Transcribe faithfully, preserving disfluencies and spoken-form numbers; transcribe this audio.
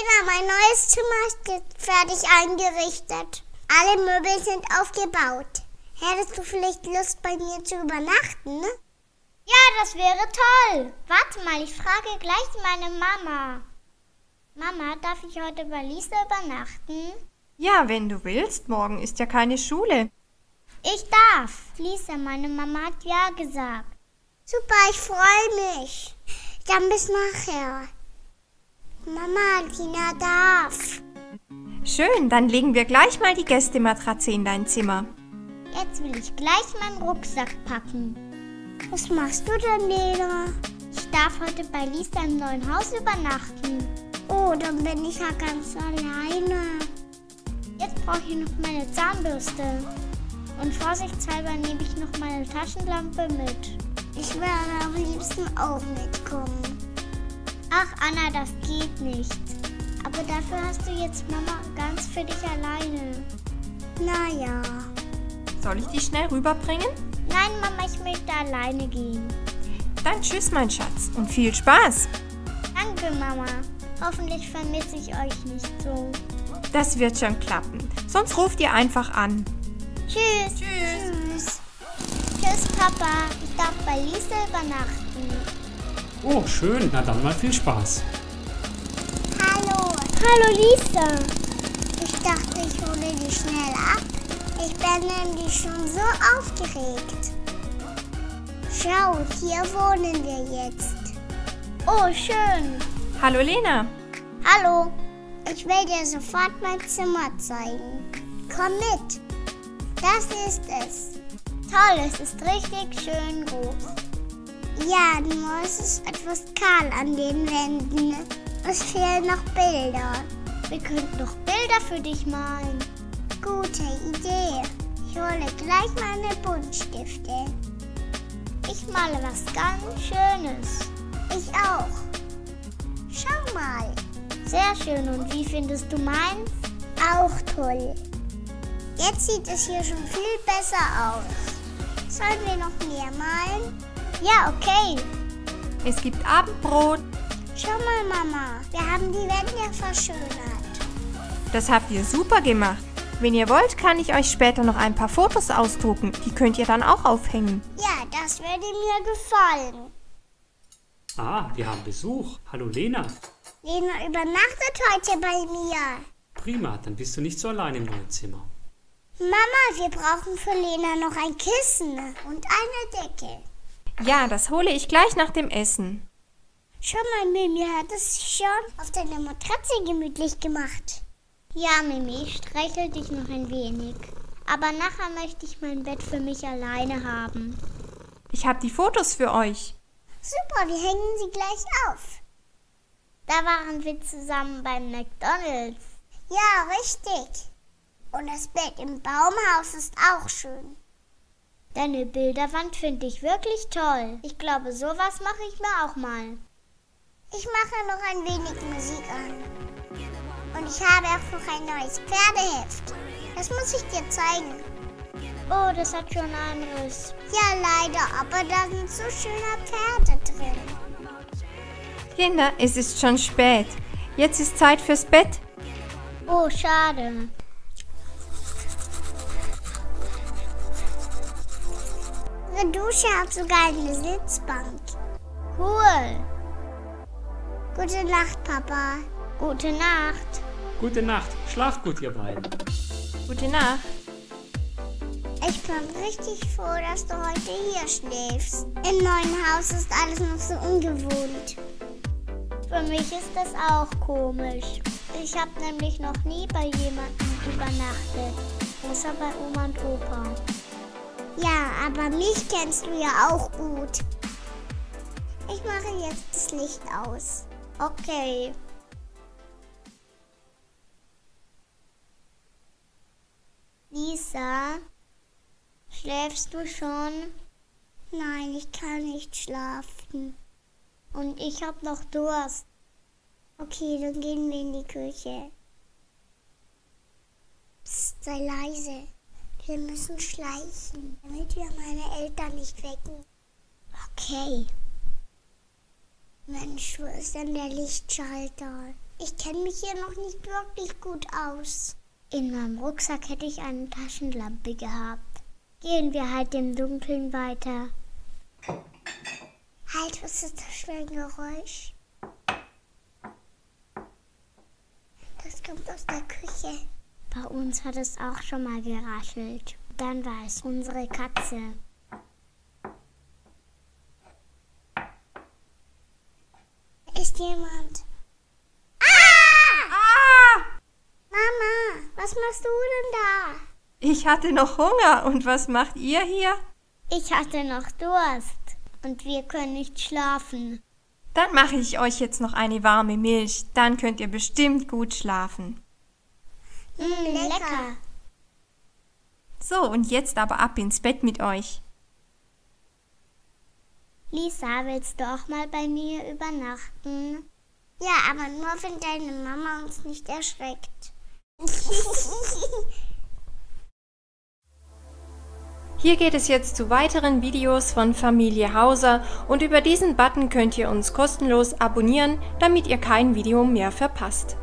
Lena, mein neues Zimmer ist fertig eingerichtet. Alle Möbel sind aufgebaut. Hättest du vielleicht Lust, bei mir zu übernachten? Ja, das wäre toll. Warte mal, ich frage gleich meine Mama. Mama, darf ich heute bei Lisa übernachten? Ja, wenn du willst. Morgen ist ja keine Schule. Ich darf. Lisa, meine Mama hat ja gesagt. Super, ich freue mich. Dann bis nachher. Mama, Lina darf. Schön, dann legen wir gleich mal die Gästematratze in dein Zimmer. Jetzt will ich gleich meinen Rucksack packen. Was machst du denn, Lena? Ich darf heute bei Lisa im neuen Haus übernachten. Oh, dann bin ich ja ganz alleine. Jetzt brauche ich noch meine Zahnbürste. Und vorsichtshalber nehme ich noch meine Taschenlampe mit. Ich werde am liebsten auch mitkommen. Ach Anna, das geht nicht. Aber dafür hast du jetzt Mama ganz für dich alleine. Naja. Soll ich dich schnell rüberbringen? Nein, Mama, ich möchte alleine gehen. Dann tschüss, mein Schatz, und viel Spaß. Danke, Mama. Hoffentlich vermisse ich euch nicht so. Das wird schon klappen. Sonst ruft ihr einfach an. Tschüss. Tschüss. Tschüss. Tschüss, Papa. Ich darf bei Lisa übernachten. Oh, schön. Na dann mal viel Spaß. Hallo. Hallo, Lisa. Ich dachte, ich hole dich schnell ab. Ich bin nämlich schon so aufgeregt. Schau, hier wohnen wir jetzt. Oh, schön. Hallo, Lena. Hallo. Ich will dir sofort mein Zimmer zeigen. Komm mit. Das ist es. Toll, es ist richtig schön groß. Ja, nur ist es etwas kahl an den Wänden. Es fehlen noch Bilder. Wir könnten noch Bilder für dich malen. Gute Idee. Ich hole gleich meine Buntstifte. Ich male was ganz Schönes. Ich auch. Schau mal. Sehr schön. Und wie findest du meins? Auch toll. Jetzt sieht es hier schon viel besser aus. Sollen wir noch mehr malen? Ja, okay. Es gibt Abendbrot. Schau mal, Mama. Wir haben die Wände verschönert. Das habt ihr super gemacht. Wenn ihr wollt, kann ich euch später noch ein paar Fotos ausdrucken. Die könnt ihr dann auch aufhängen. Ja, das würde mir gefallen. Ah, wir haben Besuch. Hallo, Lena. Lena übernachtet heute bei mir. Prima, dann bist du nicht so allein im neuen Zimmer. Mama, wir brauchen für Lena noch ein Kissen und eine Decke. Ja, das hole ich gleich nach dem Essen. Schau mal, Mimi, hat es schon auf deiner Matratze gemütlich gemacht. Ja, Mimi, ich streichel dich noch ein wenig. Aber nachher möchte ich mein Bett für mich alleine haben. Ich habe die Fotos für euch. Super, wir hängen sie gleich auf. Da waren wir zusammen beim McDonald's. Ja, richtig. Und das Bett im Baumhaus ist auch schön. Deine Bilderwand finde ich wirklich toll. Ich glaube, sowas mache ich mir auch mal. Ich mache noch ein wenig Musik an. Und ich habe auch noch ein neues Pferdeheft. Das muss ich dir zeigen. Oh, das hat schon einen Riss. Ja, leider, aber da sind so schöne Pferde drin. Kinder, es ist schon spät. Jetzt ist Zeit fürs Bett. Oh, schade. Die Dusche hat sogar eine Sitzbank. Cool. Gute Nacht, Papa. Gute Nacht. Gute Nacht. Schlaf gut, ihr beiden. Gute Nacht. Ich bin richtig froh, dass du heute hier schläfst. Im neuen Haus ist alles noch so ungewohnt. Für mich ist das auch komisch. Ich habe nämlich noch nie bei jemandem übernachtet. Außer bei Oma und Opa. Ja, aber mich kennst du ja auch gut. Ich mache jetzt das Licht aus. Okay. Lisa, schläfst du schon? Nein, ich kann nicht schlafen. Und ich habe noch Durst. Okay, dann gehen wir in die Küche. Psst, sei leise. Wir müssen schleichen, damit wir meine Eltern nicht wecken. Okay. Mensch, wo ist denn der Lichtschalter? Ich kenne mich hier noch nicht wirklich gut aus. In meinem Rucksack hätte ich eine Taschenlampe gehabt. Gehen wir halt im Dunkeln weiter. Halt, was ist das für ein Geräusch? Das kommt aus der Küche. Bei uns hat es auch schon mal geraschelt. Dann war es unsere Katze. Ist jemand? Ah! Ah! Mama, was machst du denn da? Ich hatte noch Hunger. Und was macht ihr hier? Ich hatte noch Durst. Und wir können nicht schlafen. Dann mache ich euch jetzt noch eine warme Milch. Dann könnt ihr bestimmt gut schlafen. Mm, lecker. So, und jetzt aber ab ins Bett mit euch. Lisa, willst du auch mal bei mir übernachten? Ja, aber nur, wenn deine Mama uns nicht erschreckt. Hier geht es jetzt zu weiteren Videos von Familie Hauser und über diesen Button könnt ihr uns kostenlos abonnieren, damit ihr kein Video mehr verpasst.